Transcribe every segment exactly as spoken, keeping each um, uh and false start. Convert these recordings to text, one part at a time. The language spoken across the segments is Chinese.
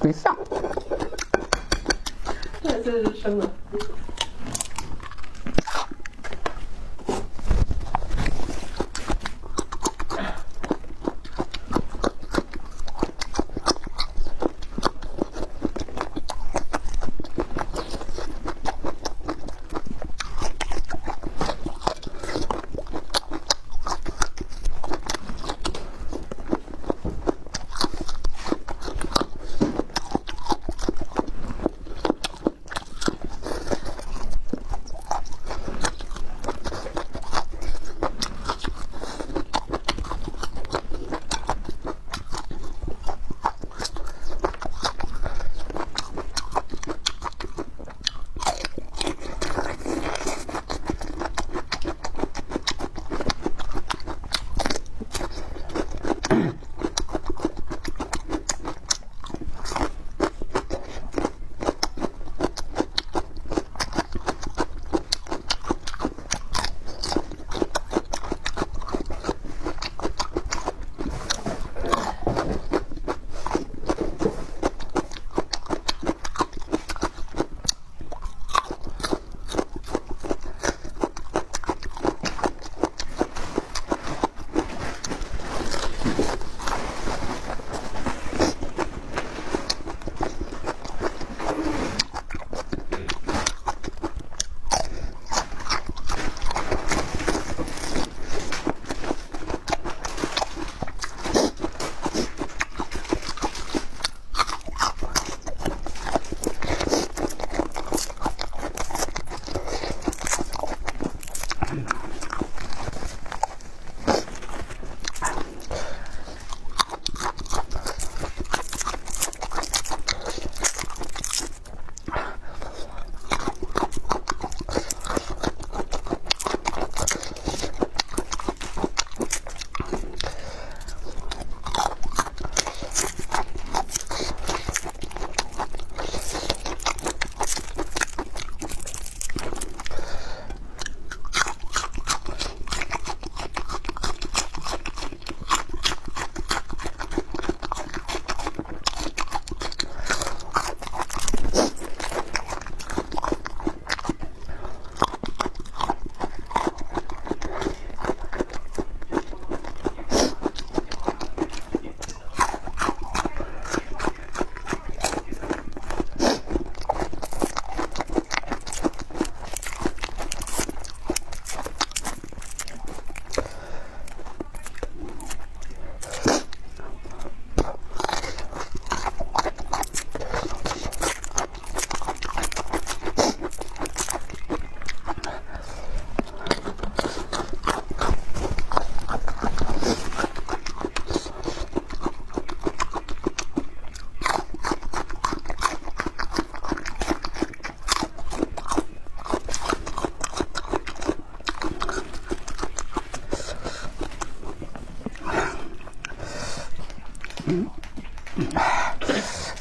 没上。对，这是生的。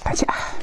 大家。